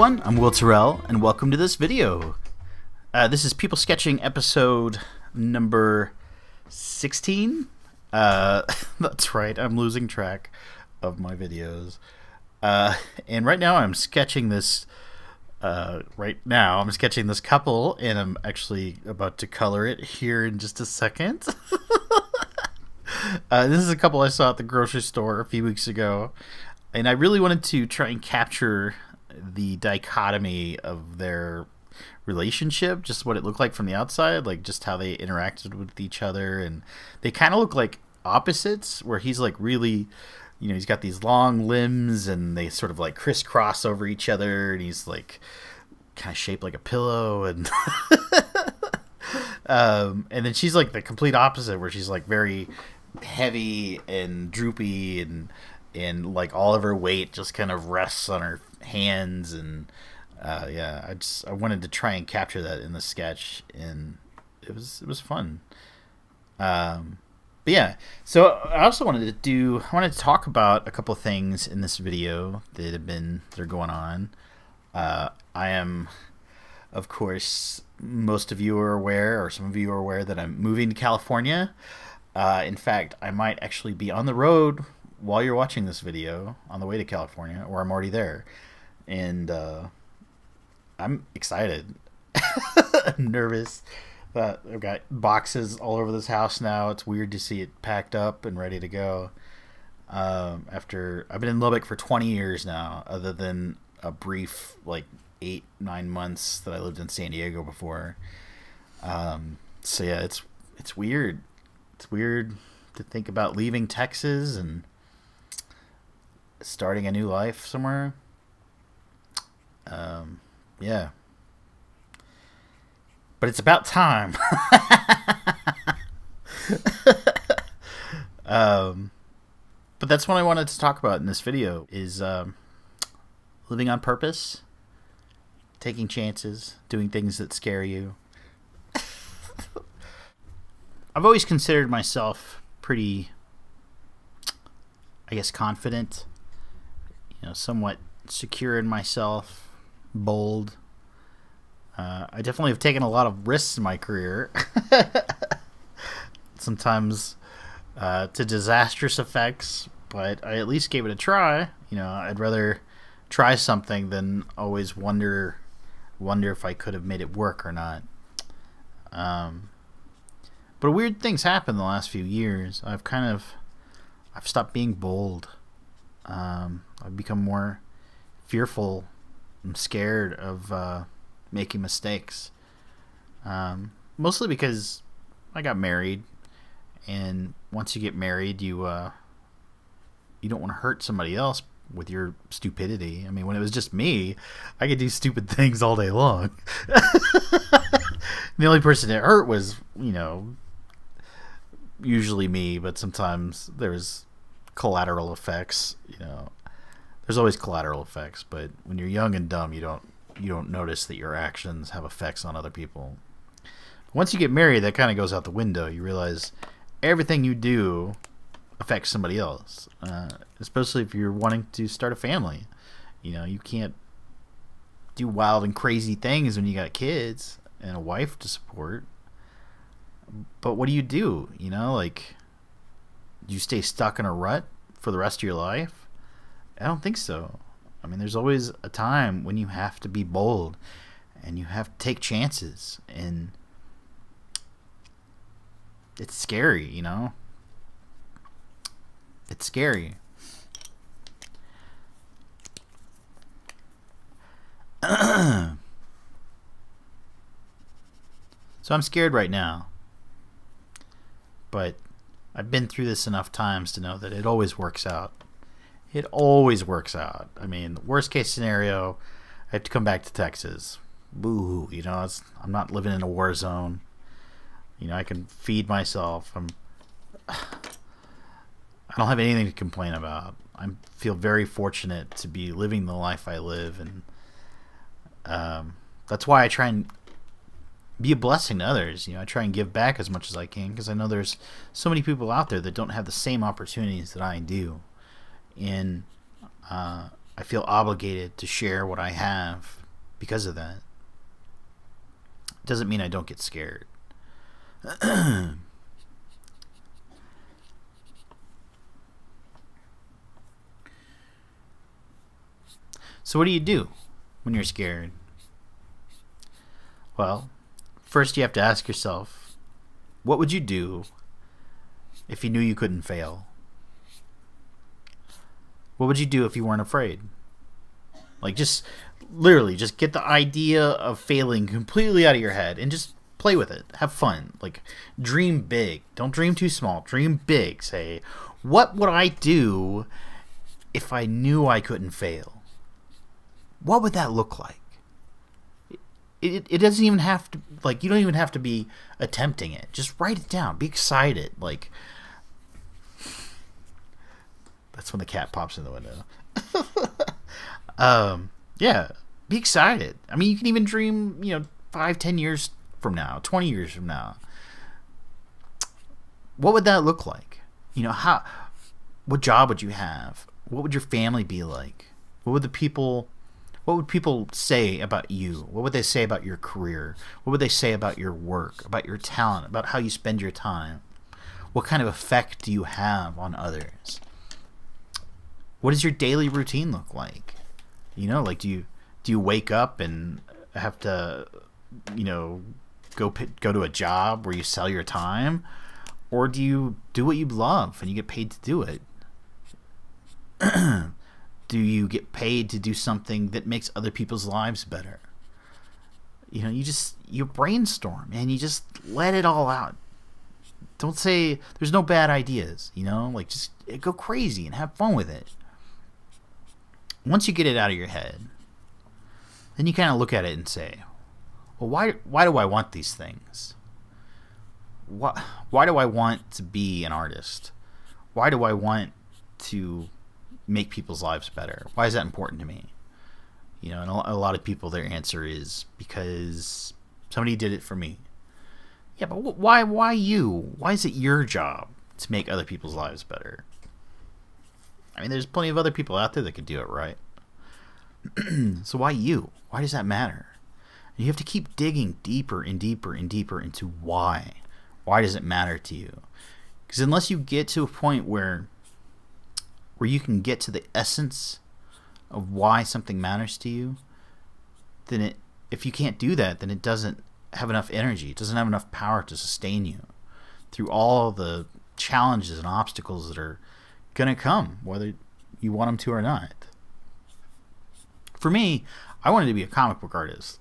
everyone, I'm Will Terrell, and welcome to this video. This is People Sketching episode number 16. That's right, I'm losing track of my videos. And right now I'm sketching this, I'm sketching this couple, and I'm actually about to color it here in just a second. This is a couple I saw at the grocery store a few weeks ago. And I really wanted to try and capture the dichotomy of their relationship, just what it looked like from the outside, like just how they interacted with each other. And they kind of look like opposites, where he's like really, you know, he's got these long limbs and they sort of like crisscross over each other, and he's like kind of shaped like a pillow. And and then she's like the complete opposite, where she's like very heavy and droopy, and like all of her weight just kind of rests on her hands. And yeah, I wanted to try and capture that in the sketch, and it was fun. But yeah, so I also wanted to talk about a couple of things in this video that are going on. I am, of course, most of you are aware, or some of you are aware, that I'm moving to California. In fact, I might actually be on the road while you're watching this video, on the way to California, or I'm already there. And I'm excited. I'm nervous. But I've got boxes all over this house now. It's weird to see it packed up and ready to go. After I've been in Lubbock for 20 years now, other than a brief like 8-9 months that I lived in San Diego before. So yeah, it's weird. It's weird to think about leaving Texas and starting a new life somewhere. Yeah. But it's about time. But that's what I wanted to talk about in this video, is living on purpose, taking chances, doing things that scare you. I've always considered myself pretty, I guess, confident, you know, somewhat secure in myself, bold. I definitely have taken a lot of risks in my career, sometimes to disastrous effects, but I at least gave it a try. You know, I'd rather try something than always wonder if I could have made it work or not. But weird things happened the last few years. I've stopped being bold. I've become more fearful. I'm scared of making mistakes, mostly because I got married, and once you get married, you don't want to hurt somebody else with your stupidity. I mean, when it was just me, I could do stupid things all day long. The only person that hurt was, you know, usually me, but sometimes there's collateral effects. You know, there's always collateral effects, but when you're young and dumb, you don't notice that your actions have effects on other people. But once you get married, that kind of goes out the window. You realize everything you do affects somebody else, especially if you're wanting to start a family. You know, you can't do wild and crazy things when you got kids and a wife to support. But what do? You know, like, you stay stuck in a rut for the rest of your life? I don't think so. I mean, there's always a time when you have to be bold, and you have to take chances, and it's scary, you know? It's scary. So I'm scared right now, but I've been through this enough times to know that it always works out. It always works out. I mean, worst case scenario, I have to come back to Texas. Boo-hoo, you know, I'm not living in a war zone. You know, I can feed myself. I don't have anything to complain about. I feel very fortunate to be living the life I live, and that's why I try and be a blessing to others. You know, I try and give back as much as I can, because I know there's so many people out there that don't have the same opportunities that I do. And I feel obligated to share what I have because of that. It doesn't mean I don't get scared. So what do you do when you're scared? Well, first you have to ask yourself, what would you do if you knew you couldn't fail? What would you do if you weren't afraid? Like, just literally just get the idea of failing completely out of your head and just play with it. Have fun. Like, dream big. Don't dream too small. Dream big. Say, what would I do if I knew I couldn't fail? What would that look like? It doesn't even have to, like, you don't even have to be attempting it. Just write it down. Be excited. Like, that's when the cat pops in the window. Yeah, be excited. I mean, you can even dream, you know, 5, 10 years from now, 20 years from now. What would that look like? You know, how? What job would you have? What would your family be like? What would the people? What would people say about you? What would they say about your career? What would they say about your work, about your talent, about how you spend your time? What kind of effect do you have on others? What does your daily routine look like? You know, like, do you wake up and have to, you know, go to a job where you sell your time, or do you do what you love and you get paid to do it? Do you get paid to do something that makes other people's lives better? You know, you brainstorm and you just let it all out. Don't say there's no bad ideas, you know? Like, just go crazy and have fun with it. Once you get it out of your head, then you kind of look at it and say, well, why do I want these things? Why do I want to be an artist? Why do I want to make people's lives better? Why is that important to me? You know, and a lot of people, their answer is because somebody did it for me. Yeah, but why you? Why is it your job to make other people's lives better? I mean, there's plenty of other people out there that could do it, right? So why you? Why does that matter? And you have to keep digging deeper and deeper and deeper into why. Why does it matter to you? Because unless you get to a point where you can get to the essence of why something matters to you, then if you can't do that, then it doesn't have enough energy. It doesn't have enough power to sustain you through all the challenges and obstacles that are going to come, whether you want them to or not. For me, I wanted to be a comic book artist.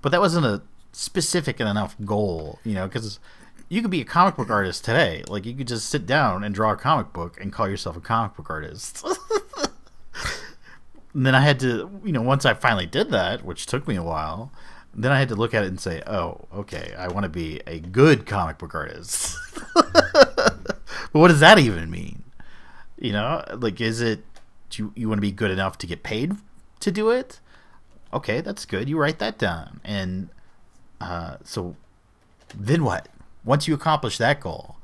But that wasn't a specific enough goal, you know, because you could be a comic book artist today. Like, you could just sit down and draw a comic book and call yourself a comic book artist. And then I had to, you know, once I finally did that, which took me a while, then I had to look at it and say, oh, okay, I want to be a good comic book artist. But what does that even mean? You know, like, is it, do you want to be good enough to get paid to do it? Okay, that's good. You write that down. And so then what? Once you accomplish that goal,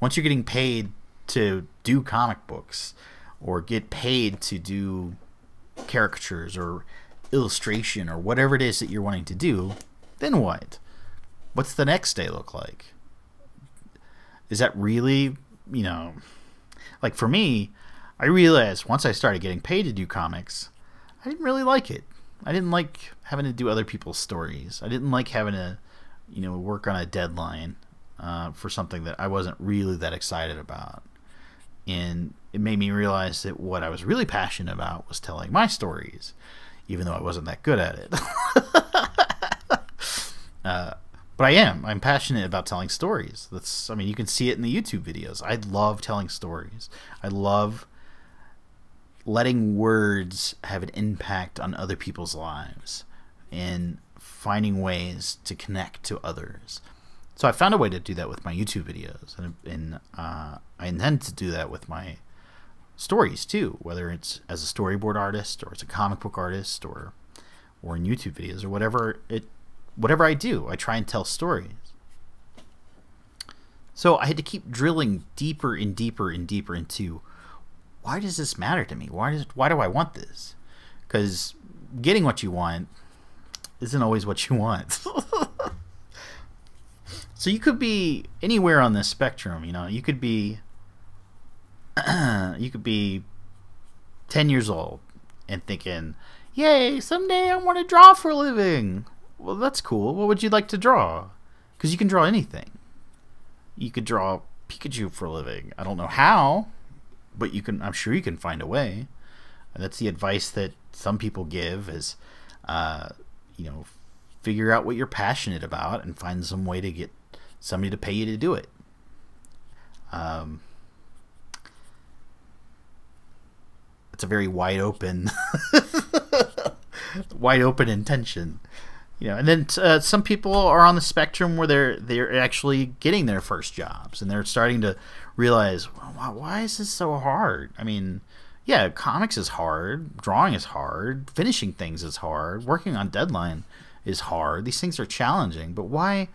once you're getting paid to do comic books or get paid to do caricatures or illustration or whatever it is that you're wanting to do, then what? What's the next day look like? Is that really, you know, like, for me, I realized once I started getting paid to do comics, I didn't really like it. I didn't like having to do other people's stories. I didn't like having to, you know, work on a deadline for something that I wasn't really that excited about. And it made me realize that what I was really passionate about was telling my stories, even though I wasn't that good at it. But I am. I'm passionate about telling stories. That's, I mean, you can see it in the YouTube videos. I love telling stories. I love letting words have an impact on other people's lives and finding ways to connect to others. So I found a way to do that with my YouTube videos, and I intend to do that with my stories too, whether it's as a storyboard artist or as a comic book artist or in YouTube videos or whatever I do, I try and tell stories. So I had to keep drilling deeper and deeper and deeper into why does this matter to me? Why do I want this? Because getting what you want isn't always what you want. So you could be anywhere on this spectrum, you know. You could be you could be 10 years old and thinking, yay, someday I want to draw for a living. Well, that's cool. What would you like to draw? Because you can draw anything. You could draw Pikachu for a living. I don't know how, but you can. I'm sure you can find a way. And that's the advice that some people give is, you know, figure out what you're passionate about and find some way to get somebody to pay you to do it. It's a very wide open, wide open intention. You know, and then some people are on the spectrum where they're actually getting their first jobs and they're starting to realize, well, why is this so hard? I mean, yeah, comics is hard, drawing is hard, finishing things is hard, working on deadline is hard. These things are challenging, but why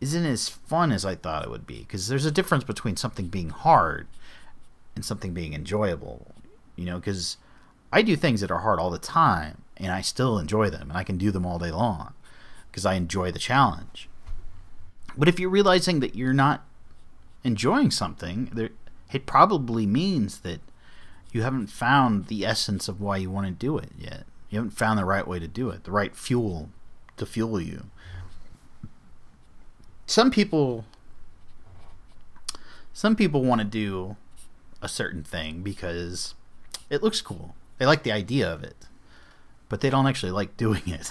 isn't it as fun as I thought it would be? Because there's a difference between something being hard and something being enjoyable. You know, because I do things that are hard all the time, and I still enjoy them, and I can do them all day long because I enjoy the challenge. But if you're realizing that you're not enjoying something, it probably means that you haven't found the essence of why you want to do it yet. You haven't found the right way to do it, the right fuel to fuel you. Some people want to do a certain thing because it looks cool. They like the idea of it, but they don't actually like doing it.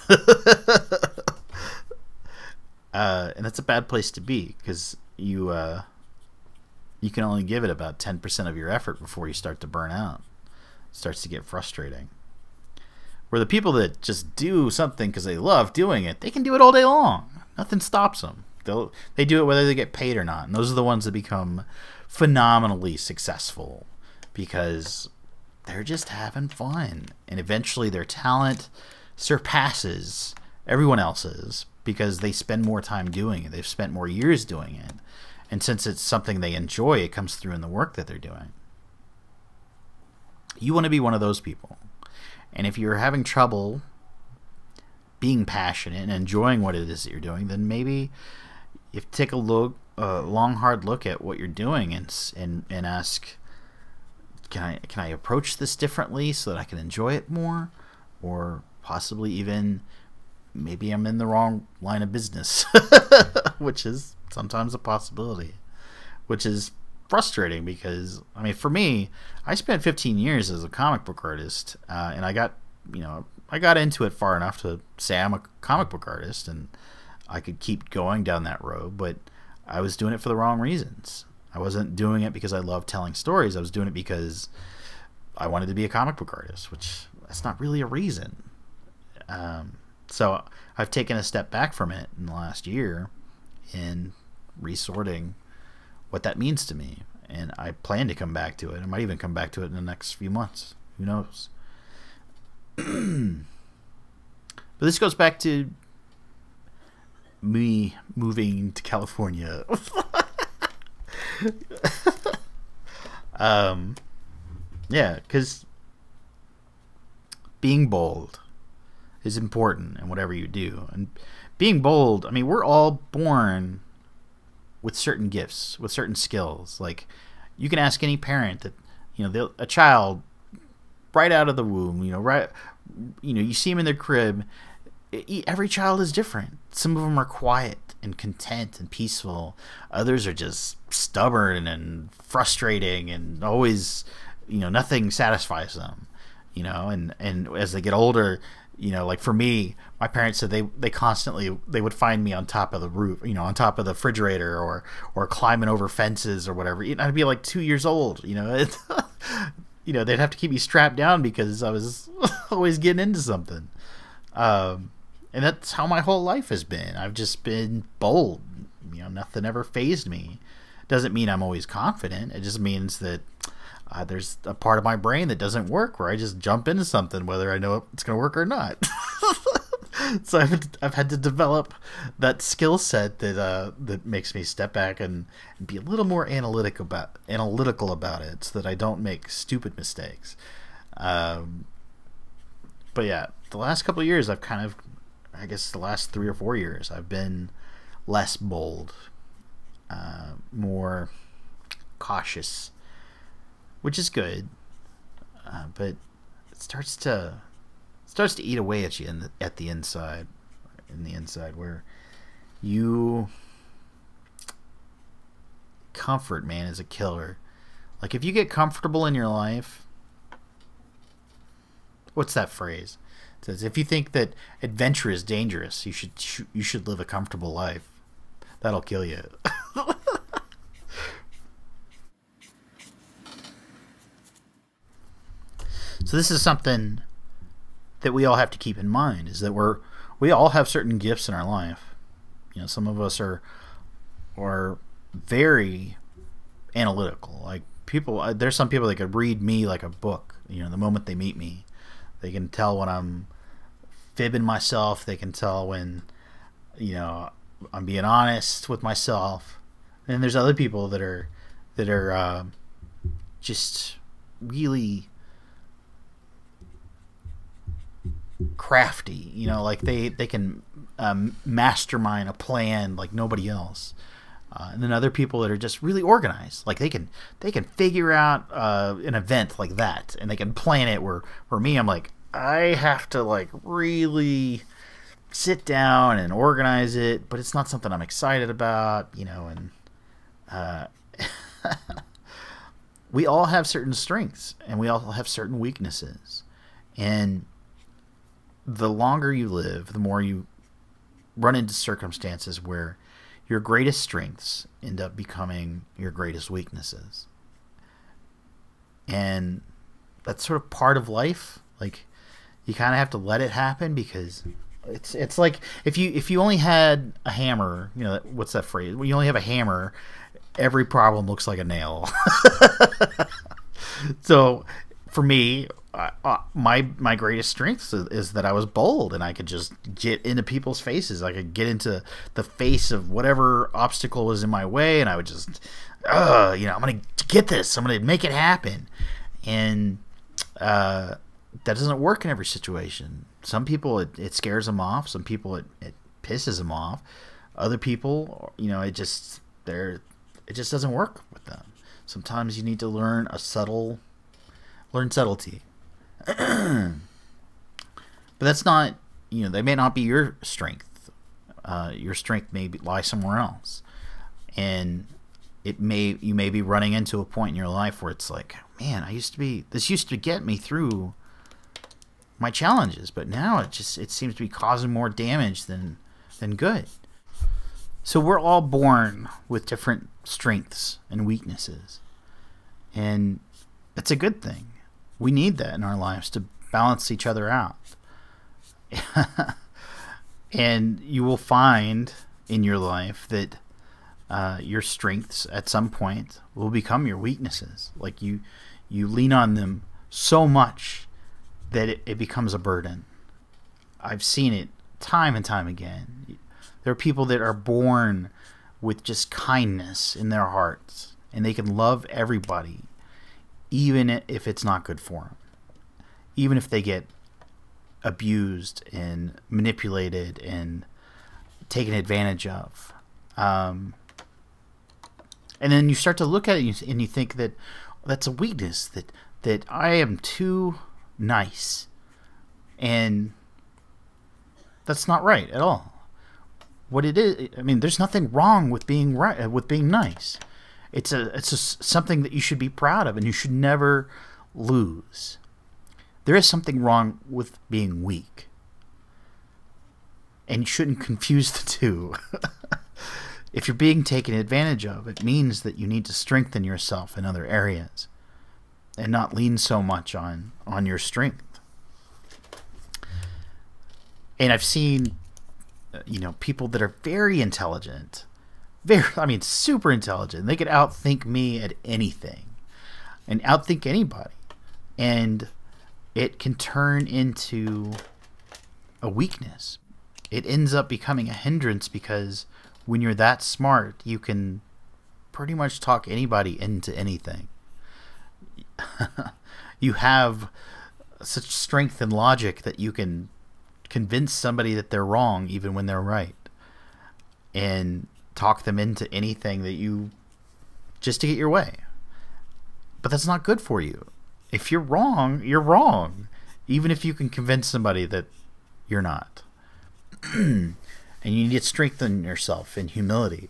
And that's a bad place to be, because you you can only give it about 10% of your effort before you start to burn out. It starts to get frustrating. Where the people that just do something because they love doing it, they can do it all day long. Nothing stops them. They do it whether they get paid or not. And those are the ones that become phenomenally successful because they're just having fun. And eventually their talent surpasses everyone else's because they spend more time doing it. They've spent more years doing it. And since it's something they enjoy, it comes through in the work that they're doing. You want to be one of those people. And if you're having trouble being passionate and enjoying what it is that you're doing, then maybe if take a look, long, hard look at what you're doing and ask, can I approach this differently so that I can enjoy it more? Or possibly even maybe I'm in the wrong line of business, which is sometimes a possibility, which is frustrating because, I mean, for me, I spent 15 years as a comic book artist, and I got, you know, I got into it far enough to say I'm a comic book artist and I could keep going down that road, but I was doing it for the wrong reasons. I wasn't doing it because I love telling stories. I was doing it because I wanted to be a comic book artist, which that's not really a reason. So I've taken a step back from it in the last year in resorting what that means to me. And I plan to come back to it. I might even come back to it in the next few months. Who knows? But this goes back to me moving to California. Yeah, because being bold is important in whatever you do. And being bold, I mean, we're all born with certain gifts, with certain skills. Like, you can ask any parent that, you know, a child right out of the womb, you know, right, you know, you see them in their crib. Every child is different. Some of them are quiet and content and peaceful. Others are just stubborn and frustrating and always, you know, nothing satisfies them, you know. And as they get older, you know, like for me, my parents said they would find me on top of the roof, you know, on top of the refrigerator or climbing over fences or whatever. I'd be like 2 years old, you know. You know, they'd have to keep me strapped down because I was always getting into something. And that's how my whole life has been. I've just been bold. You know, nothing ever fazed me. Doesn't mean I'm always confident. It just means that there's a part of my brain that doesn't work where I just jump into something whether I know it's going to work or not. So I've had to develop that skill set that that makes me step back and be a little more analytical about it, so that I don't make stupid mistakes. But yeah, the last couple of years, I've kind of, I guess the last 3 or 4 years, I've been less bold, more cautious, which is good, but it starts to eat away at you in the inside, where you comfort, man, is a killer. Like if you get comfortable in your life. What's that phrase? It says, if you think that adventure is dangerous, you should live a comfortable life. That'll kill you. So this is something that we all have to keep in mind, is that we all have certain gifts in our life. You know, some of us are very analytical. Like people, there's some people that could read me like a book, you know, the moment they meet me. They can tell when I'm fibbing myself. They can tell when, you know, I'm being honest with myself. And there's other people that are just really crafty. You know, like they can mastermind a plan like nobody else. And then other people that are just really organized, like they can figure out an event like that, and they can plan it. Where me, I'm like, I have to like really sit down and organize it, but it's not something I'm excited about, you know. And we all have certain strengths, and we all have certain weaknesses. And the longer you live, the more you run into circumstances where your greatest strengths end up becoming your greatest weaknesses. And that's sort of part of life. Like you kind of have to let it happen, because it's like if you only had a hammer, you know, what's that phrase? When you only have a hammer, every problem looks like a nail. So for me, my greatest strength is that I was bold, and I could just get into people's faces. I could get into the face of whatever obstacle was in my way, and I would just, you know, I'm going to get this. I'm going to make it happen. And that doesn't work in every situation. Some people, it scares them off. Some people, it pisses them off. Other people, you know, it just doesn't work with them. Sometimes you need to learn learn subtlety. But that's not, you know, they may not be your strength. Your strength may lie somewhere else, and you may be running into a point in your life where it's like, man, this used to get me through my challenges, but now it seems to be causing more damage than good. So we're all born with different strengths and weaknesses, and that's a good thing. We need that in our lives to balance each other out. And you will find in your life that your strengths at some point will become your weaknesses. Like you lean on them so much that it becomes a burden. I've seen it time and time again. There are people that are born with just kindness in their hearts, and they can love everybody, even if it's not good for them, even if they get abused and manipulated and taken advantage of. And then you start to look at it and you think that that's a weakness, that I am too nice. And that's not right at all. What it is, I mean, there's nothing wrong with being right, with being nice. It's something that you should be proud of, and you should never lose. There is something wrong with being weak, and you shouldn't confuse the two. If you're being taken advantage of, it means that you need to strengthen yourself in other areas and not lean so much on your strength. And I've seen, you know, people that are very intelligent. I mean, super intelligent. They could outthink me at anything and outthink anybody. And it can turn into a weakness. it ends up becoming a hindrance, because when you're that smart, you can pretty much talk anybody into anything. You have such strength in logic that you can convince somebody that they're wrong even when they're right, and talk them into anything that you, just to get your way. But that's not good for you. If you're wrong, you're wrong, even if you can convince somebody that you're not. And you need to strengthen yourself in humility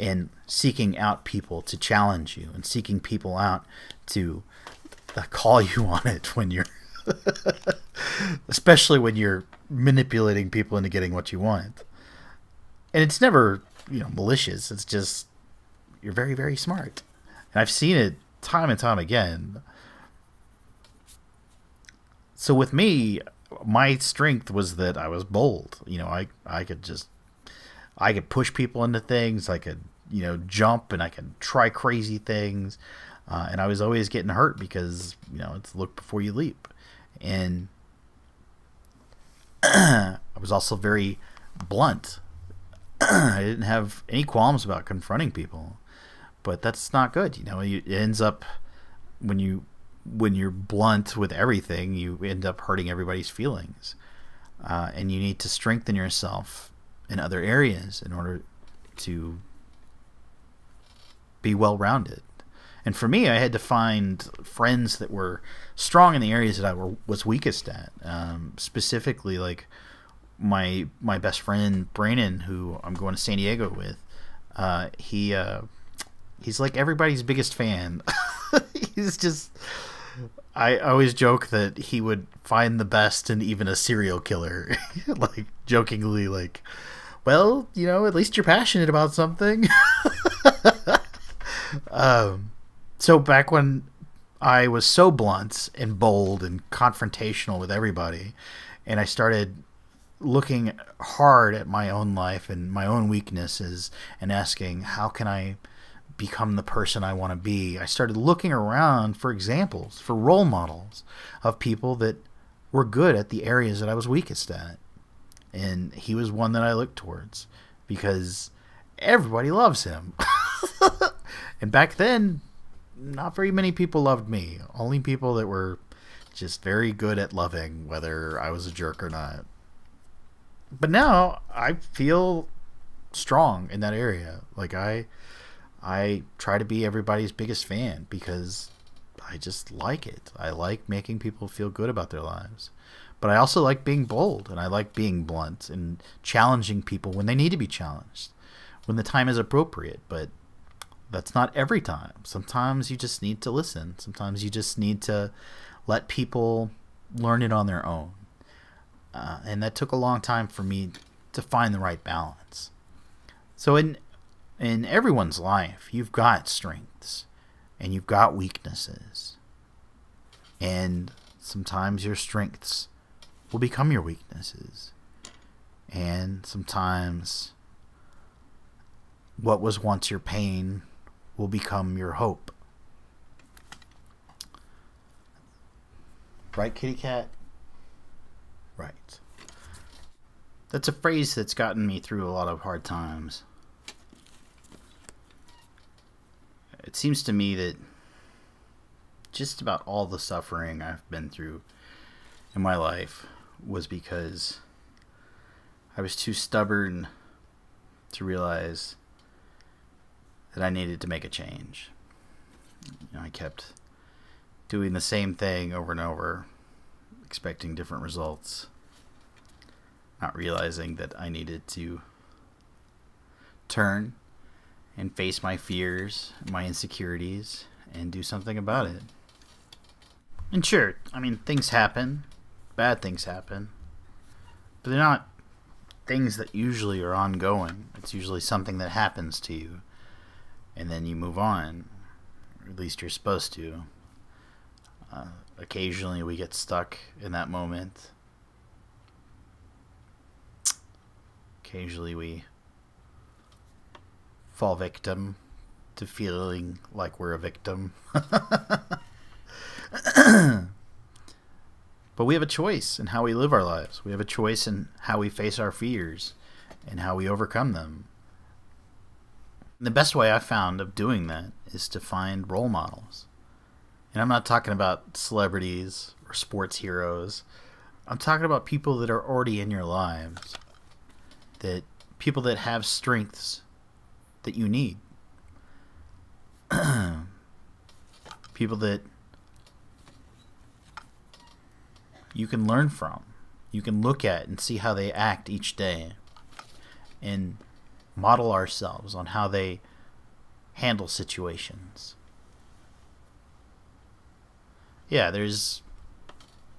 and seeking out people to challenge you, and seeking people out to call you on it when you're especially when you're manipulating people into getting what you want. And it's never, you know, malicious. It's just you're very, very smart. And I've seen it time and time again. So with me, my strength was that I was bold. You know, I could push people into things. I could, you know, jump, and I could try crazy things. And I was always getting hurt because, you know, it's look before you leap. And I was also very blunt. I didn't have any qualms about confronting people, but that's not good. You know, it ends up when you're blunt with everything, you end up hurting everybody's feelings. And you need to strengthen yourself in other areas in order to be well-rounded. And for me, I had to find friends that were strong in the areas that I was weakest at. Specifically, like my best friend Braynon, who I'm going to San Diego with. He's like everybody's biggest fan. He's just, I always joke that he would find the best in even a serial killer. Like jokingly, like, well, you know, at least you're passionate about something. So back when I was so blunt and bold and confrontational with everybody, and I started looking hard at my own life and my own weaknesses and asking, how can I become the person I want to be? I started looking around for examples, for role models of people that were good at the areas that I was weakest at. And he was one that I looked towards because everybody loves him. And back then, not very many people loved me. Only people that were just very good at loving, whether I was a jerk or not. But now I feel strong in that area. Like I try to be everybody's biggest fan because I just like it. I like making people feel good about their lives. But I also like being bold, and I like being blunt and challenging people when they need to be challenged, when the time is appropriate. But that's not every time. Sometimes you just need to listen. Sometimes you just need to let people learn it on their own. And that took a long time for me to find the right balance. So in everyone's life, you've got strengths and you've got weaknesses. And sometimes your strengths will become your weaknesses. And sometimes what was once your pain will become your hope. Right, kitty cat? Right. That's a phrase that's gotten me through a lot of hard times. It seems to me that just about all the suffering I've been through in my life was because I was too stubborn to realize that I needed to make a change. You know, I kept doing the same thing over and over, expecting different results, not realizing that I needed to turn and face my fears, my insecurities, and do something about it. And sure, I mean, things happen, bad things happen, but they're not things that usually are ongoing. It's usually something that happens to you, and then you move on, or at least you're supposed to. Occasionally we get stuck in that moment. Occasionally we fall victim to feeling like we're a victim. But we have a choice in how we live our lives. We have a choice in how we face our fears and how we overcome them. And the best way I've found of doing that is to find role models. And I'm not talking about celebrities or sports heroes. I'm talking about people that are already in your lives, that people that have strengths that you need. People that you can learn from. You can look at and see how they act each day and model ourselves on how they handle situations. Yeah, there's,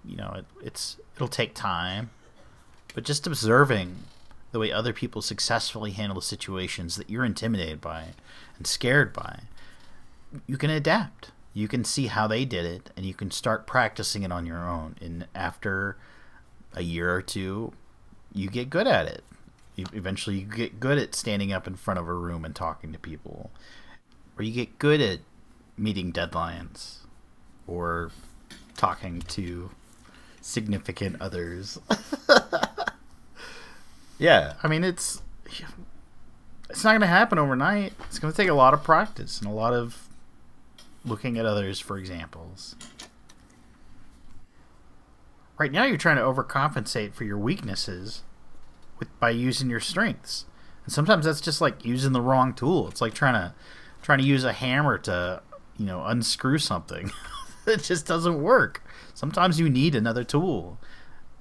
you know, it'll take time, but just observing the way other people successfully handle situations that you're intimidated by and scared by, you can adapt. You can see how they did it, and you can start practicing it on your own. And after a year or two, you get good at it. Eventually, you get good at standing up in front of a room and talking to people, or you get good at meeting deadlines, or talking to significant others. Yeah, I mean, it's not going to happen overnight. It's going to take a lot of practice and a lot of looking at others for examples. Right now you're trying to overcompensate for your weaknesses by using your strengths. And sometimes that's just like using the wrong tool. It's like trying to use a hammer to, you know, unscrew something. It just doesn't work. Sometimes you need another tool.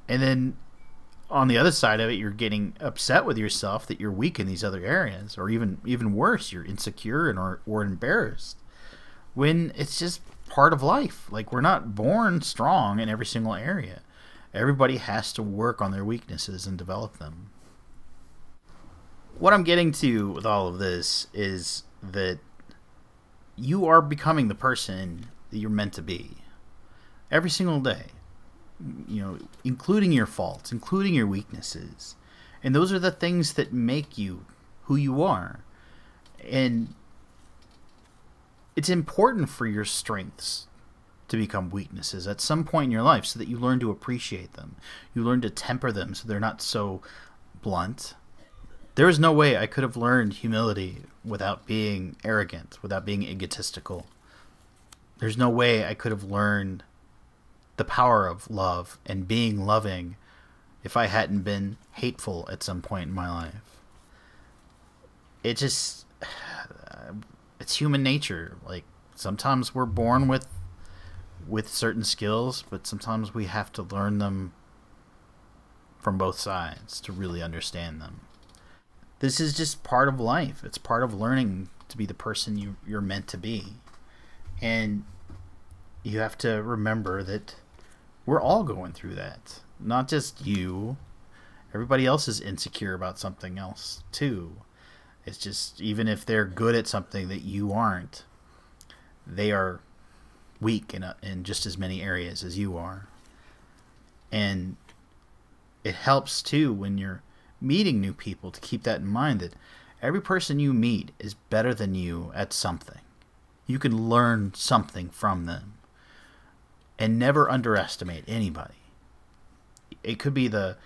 And then on the other side of it, you're getting upset with yourself that you're weak in these other areas, or even worse, you're insecure and or embarrassed, when it's just part of life. Like, we're not born strong in every single area. Everybody has to work on their weaknesses and develop them. What I'm getting to with all of this is that you are becoming the person that you're meant to be every single day, you know, including your faults, including your weaknesses. And those are the things that make you who you are. And it's important for your strengths to become weaknesses at some point in your life, so that you learn to appreciate them. You learn to temper them so they're not so blunt. There is no way I could have learned humility without being arrogant, without being egotistical. There's no way I could have learned the power of love and being loving if I hadn't been hateful at some point in my life. It just... it's human nature. Like, sometimes we're born with certain skills, but sometimes we have to learn them from both sides to really understand them. This is just part of life. It's part of learning to be the person you're meant to be. And you have to remember that we're all going through that. Not just you. Everybody else is insecure about something else too. It's just, even if they're good at something that you aren't, they are weak in just as many areas as you are. And it helps too when you're meeting new people to keep that in mind, that every person you meet is better than you at something. You can learn something from them. And never underestimate anybody. It could be the,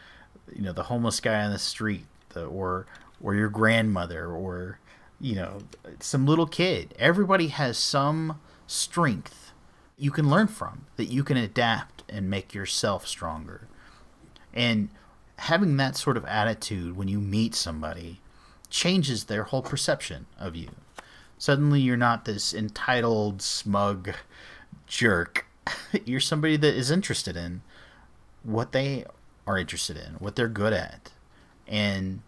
you know, the homeless guy on the street, or your grandmother, or, you know, some little kid. Everybody has some strength you can learn from, that you can adapt and make yourself stronger. And having that sort of attitude when you meet somebody changes their whole perception of you. Suddenly you're not this entitled, smug jerk. You're somebody that is interested in what they are interested in, what they're good at. And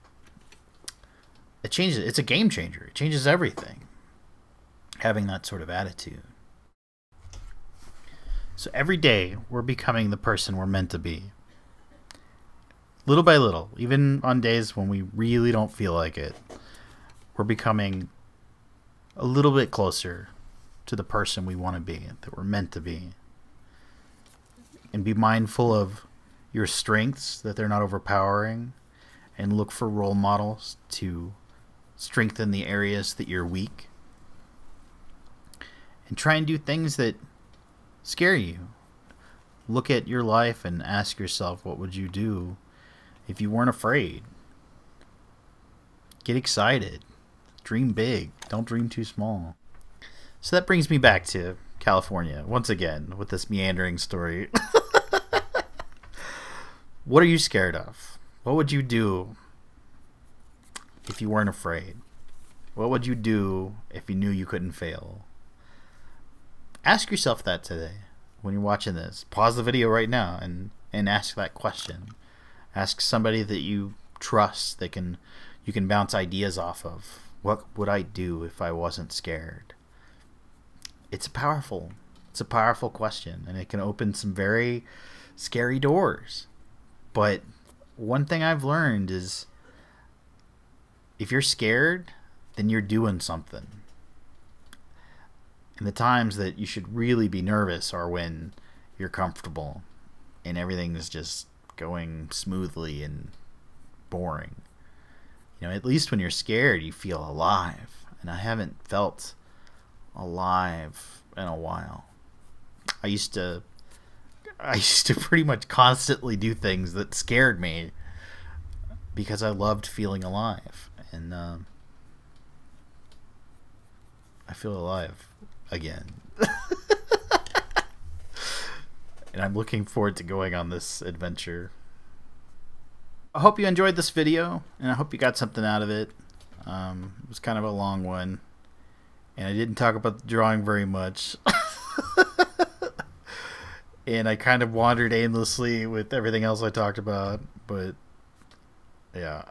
it changes. It's a game changer. It changes everything, having that sort of attitude. So every day we're becoming the person we're meant to be. Little by little, even on days when we really don't feel like it, we're becoming a little bit closer to the person we want to be, that we're meant to be. And be mindful of your strengths, that they're not overpowering, and look for role models to strengthen the areas that you're weak. And try and do things that scare you. look at your life and ask yourself, what would you do if you weren't afraid? Get excited. Dream big. Don't dream too small. So that brings me back to California once again with this meandering story. What are you scared of? What would you do if you weren't afraid? What would you do if you knew you couldn't fail? Ask yourself that today when you're watching this. Pause the video right now and ask that question. Ask somebody that you trust that you can bounce ideas off of. What would I do if I wasn't scared? It's a powerful question, and it can open some very scary doors. But one thing I've learned is if you're scared, then you're doing something. And the times that you should really be nervous are when you're comfortable and everything is just going smoothly and boring. You know, at least when you're scared, you feel alive. And I haven't felt alive in a while. I used to pretty much constantly do things that scared me because I loved feeling alive. And I feel alive again. And I'm looking forward to going on this adventure. I hope you enjoyed this video, and I hope you got something out of it. It was kind of a long one, and I didn't talk about the drawing very much. And I kind of wandered aimlessly with everything else I talked about, but yeah.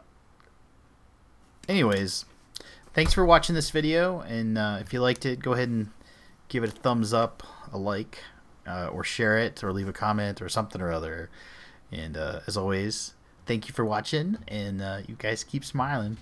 Anyways, thanks for watching this video, and if you liked it, go ahead and give it a thumbs up, a like, or share it, or leave a comment, or something or other. And as always, thank you for watching, and you guys keep smiling.